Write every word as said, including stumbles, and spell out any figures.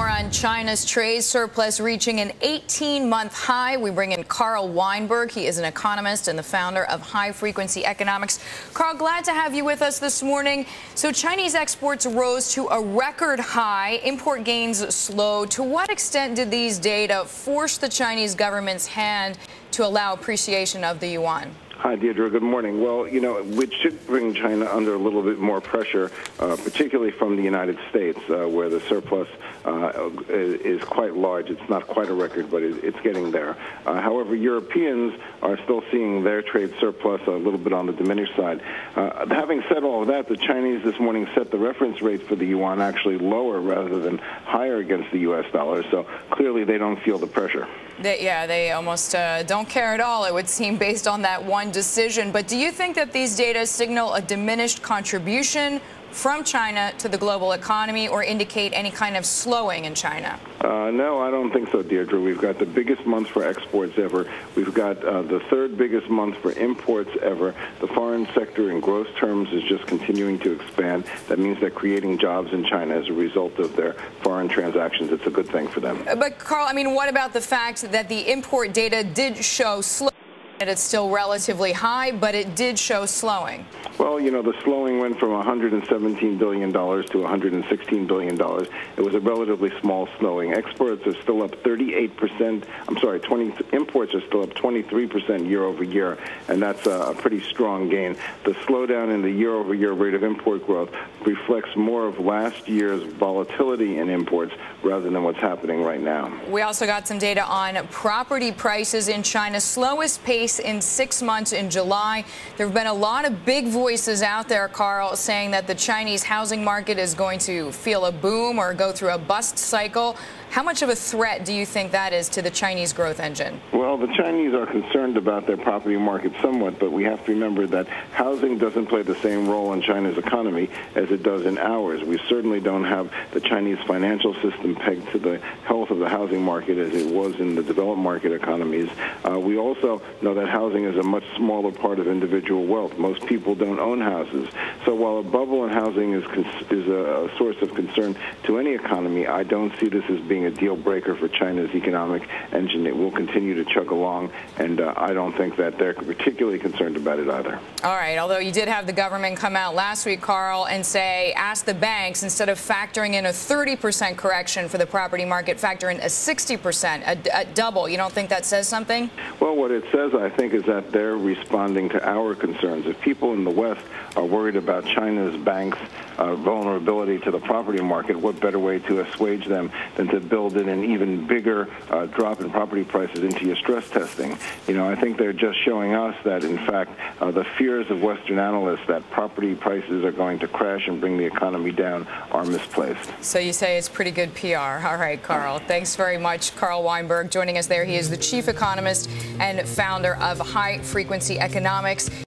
more on China's trade surplus reaching an eighteen month high. We bring in Carl Weinberg. He is an economist and the founder of High Frequency Economics. Carl, glad to have you with us this morning. So Chinese exports rose to a record high. Import gains slowed. To what extent did these data force the Chinese government's hand to allow appreciation of the yuan? Hi, Deirdre. Good morning. Well, you know, it should bring China under a little bit more pressure, uh, particularly from the United States, uh, where the surplus uh, is quite large. It's not quite a record, but it's getting there. Uh, however, Europeans are still seeing their trade surplus a little bit on the diminished side. Uh, having said all of that, the Chinese this morning set the reference rate for the yuan actually lower rather than higher against the U S dollar, so clearly they don't feel the pressure. They, yeah, they almost uh, don't care at all, it would seem, based on that one decision. But do you think that these data signal a diminished contribution from China to the global economy or indicate any kind of slowing in China? Uh, no, I don't think so, Deirdre. We've got the biggest month for exports ever. We've got uh, the third biggest month for imports ever. The foreign sector in gross terms is just continuing to expand. That means they're creating jobs in China as a result of their foreign transactions. It's a good thing for them. But, Carl, I mean, what about the fact that the import data did show slow? It's still relatively high, but it did show slowing. Well, you know, the slowing went from one hundred seventeen billion dollars to one hundred sixteen billion dollars. It was a relatively small slowing. Exports are still up thirty-eight percent. I'm sorry, twenty, imports are still up twenty-three percent year over year, and that's a pretty strong gain. The slowdown in the year over year rate of import growth reflects more of last year's volatility in imports rather than what's happening right now. We also got some data on property prices in China. Slowest pace in six months in July. There have been a lot of big voices out there, Carl, saying that the Chinese housing market is going to feel a boom or go through a bust cycle. How much of a threat do you think that is to the Chinese growth engine? Well, the Chinese are concerned about their property market somewhat, but we have to remember that housing doesn't play the same role in China's economy as it does in ours. We certainly don't have the Chinese financial system pegged to the health of the housing market as it was in the developed market economies. Uh, we also know that housing is a much smaller part of individual wealth. Most people don't own houses. So while a bubble in housing is, is a source of concern to any economy, I don't see this as being a deal breaker for China's economic engine. It will continue to chug along, and uh, I don't think that they're particularly concerned about it either. All right, although you did have the government come out last week, Carl, and say, ask the banks, instead of factoring in a thirty percent correction for the property market, factor in a sixty percent, a, a double. You don't think that says something? Well, what it says, I think, is that they're responding to our concerns. If people in the West are worried about China's banks' uh, vulnerability to the property market, what better way to assuage them than to build in an even bigger uh, drop in property prices into your stress testing? You know, I think they're just showing us that, in fact, uh, the fears of Western analysts that property prices are going to crash and bring the economy down are misplaced. So you say it's pretty good P R. All right, Carl. Thanks very much. Carl Weinberg joining us there. He is the chief economist and founder of High Frequency Economics.